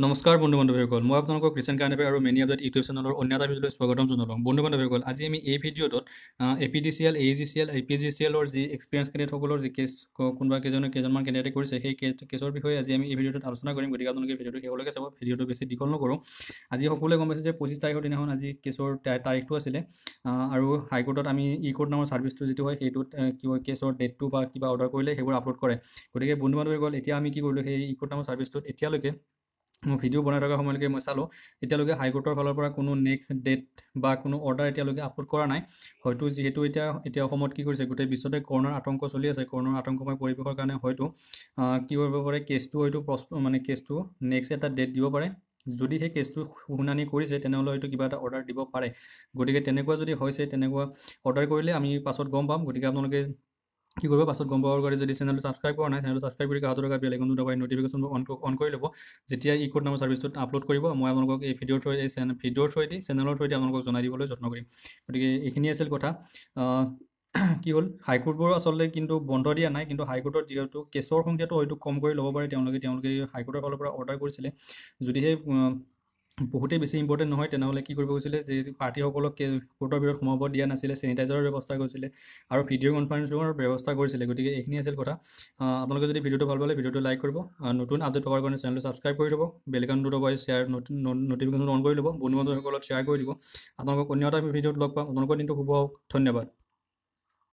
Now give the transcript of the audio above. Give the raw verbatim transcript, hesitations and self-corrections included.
नमस्कार बंधु बान्धवीসকল मैं आपको क्रिश्चियन कार्नेपे और मेनी अपडेट यूट्यूब चैनलर अन्य भिडिओ स्वागत जनाऊँ। बंधु बान्धवीসকল आज आम यह भिडिओत एपीडीसीएल एजीसीएल एपीजीसीएलर जी एक्सपीरियंस कैंडिडेटসকলৰ जी केस कोनबा केजन केजनमान कैंडिडेटे करिसे हेई केसर विषय आज आम यह भिडिओत आलोचना करिम। गतिके आपलोके भिडिओ शेवलके चाब। भिडिओ बेसि दीघल नकरों। आज सकलोए गम पाइछे जे पच्चीस तारिखर दिनाखन आज केसर तारिखटो आछिले आरु हाइकोर्टत आमी इ कोर्ट नाমৰ सर्विसटो जितु হয় हेतुत किवा केसर डेटटो बा किवा अर्डर करिले हेबो अपलोड करे। गतिके बंधु बान्धवीসকল এতিয়া আমি কি কৰিলো হেই इ कोर्ट नाমৰ सर्विसटोत এতিয়ালৈকে मैं भिडिओ बना थका समय मैं चालू इतना हाईकोर्टर फलर को नेक्स्ट डेट को अर्डर इतना आपलोड करा ना हूँ जी कि गोटे विश्वते करोनार आतंक चलि आछे। करोनार आतंकमय परिवेशर कारण हूँ कि केस तो मानने केस तो नेक्स्ट एट डेट दी पे যদি সেই কেসটো শুনানি কৰিছে তেনেহলে হয়তো কিবা এটা অৰ্ডাৰ দিব পাৰে। গতিকে তেনেকুৱা যদি হৈছে তেনেকুৱা অৰ্ডাৰ কৰিলে আমি পাছত গম পাম। গতিকে আপোনালোকে কি কৰিব পাছত গম পাবৰ কাৰণে যদি চেনেলটো সাবস্ক্রাইব কৰা নাই চেনেলটো সাবস্ক্রাইব কৰি হাতত লগা বেল আইকনটো দবাই নটিফিকেশন অন অন কৰি ল'ব। যেতিয়া ই কোড নামৰ সার্ভিসটো আপলোড কৰিব মই আপোনালোকক এই ভিডিঅ'ৰ থ্ৰু এই ভিডিঅ'ৰ থ্ৰু দি চেনেলৰ থ্ৰু দি আপোনালোকক জনাই দিবলৈ যত্ন কৰিম। গতিকে এইখিনি আছিল কথা। कि हल हाईकोर्टर आसल्टे किन्तु बंध दिया ना कि हाईकोर्टर जी केसर संख्या तो कम कर लो पे हाईकोर्टर फलर अर्डर करें जुदे बहुत ही बेसि इम्पर्टेन्ट नए कि पार्टी कोर्टर भर सोम दिया ना सैनिटाइजर व्यवस्था और भिडिओ कन्फारेन्सर व्यवस्था गए। ये कथा अपने जो भिडिओ भाव पाले भिडिओ लाइक कर नतुन आपडेट पावर कारण चैनल सब्सक्राइब कर थोड़ा बेल आइकन दबाई शेयर नोटिफिकेशन ऑन कर लो। बंधु बान्धवीসকলক शेयर कर दी। अपने अन्य भिडिओ लग पाम। दिन शुभ। धन्यवाद।